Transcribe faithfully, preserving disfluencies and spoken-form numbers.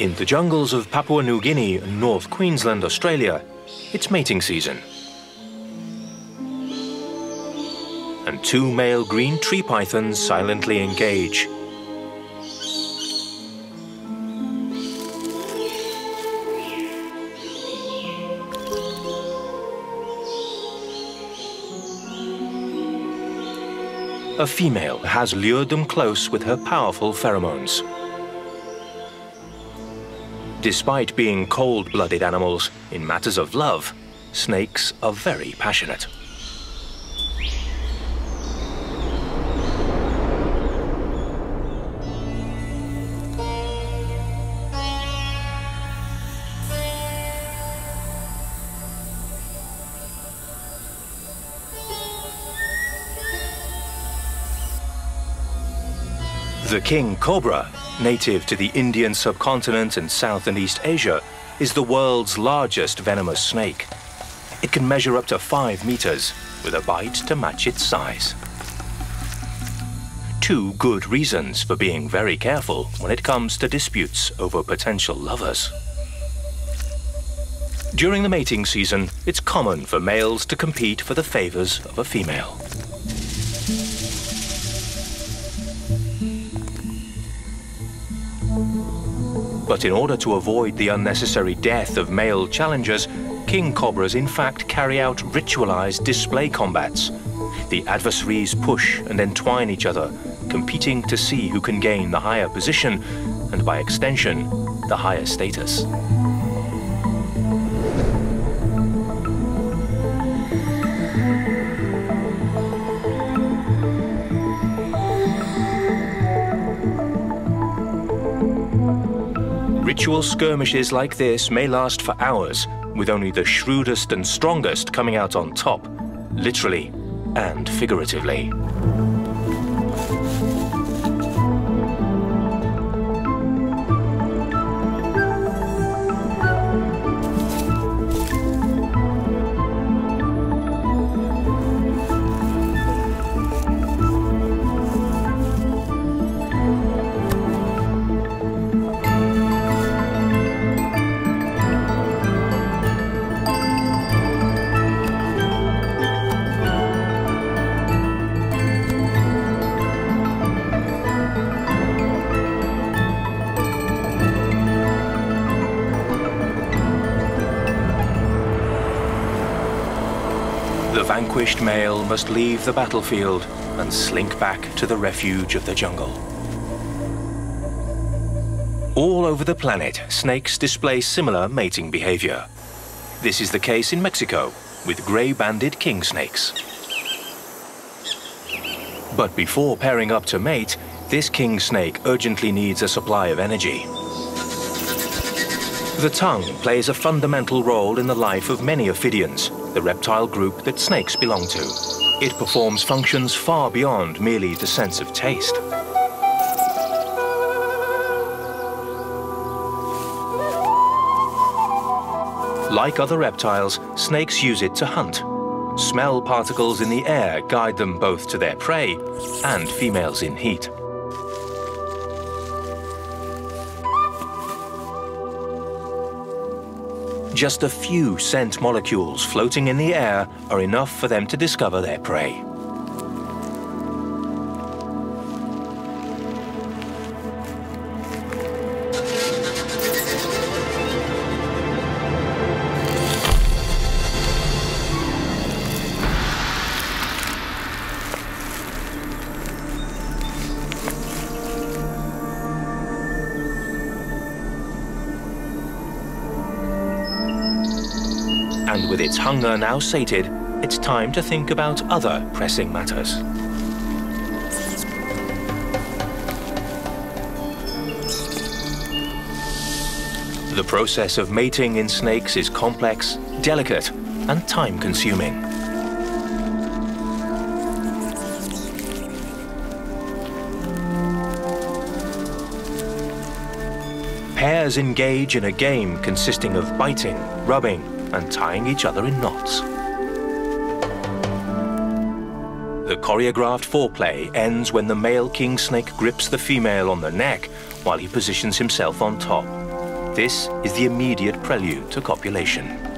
In the jungles of Papua New Guinea and North Queensland, Australia, it's mating season. And two male green tree pythons silently engage. A female has lured them close with her powerful pheromones. Despite being cold-blooded animals, in matters of love, snakes are very passionate. The king cobra, native to the Indian subcontinent and South and East Asia, is the world's largest venomous snake. It can measure up to five meters, with a bite to match its size. Two good reasons for being very careful when it comes to disputes over potential lovers. During the mating season, it's common for males to compete for the favors of a female. But in order to avoid the unnecessary death of male challengers, king cobras in fact carry out ritualized display combats. The adversaries push and entwine each other, competing to see who can gain the higher position and, by extension, the higher status. Ritual skirmishes like this may last for hours, with only the shrewdest and strongest coming out on top, literally and figuratively. The vanquished male must leave the battlefield and slink back to the refuge of the jungle. All over the planet, snakes display similar mating behavior. This is the case in Mexico with gray-banded king snakes. But before pairing up to mate, this king snake urgently needs a supply of energy. The tongue plays a fundamental role in the life of many ophidians, the reptile group that snakes belong to. It performs functions far beyond merely the sense of taste. Like other reptiles, snakes use it to hunt. Smell particles in the air guide them both to their prey and females in heat. Just a few scent molecules floating in the air are enough for them to discover their prey. And with its hunger now sated, it's time to think about other pressing matters. The process of mating in snakes is complex, delicate, and time-consuming. Pairs engage in a game consisting of biting, rubbing, and tying each other in knots. The choreographed foreplay ends when the male king snake grips the female on the neck while he positions himself on top. This is the immediate prelude to copulation.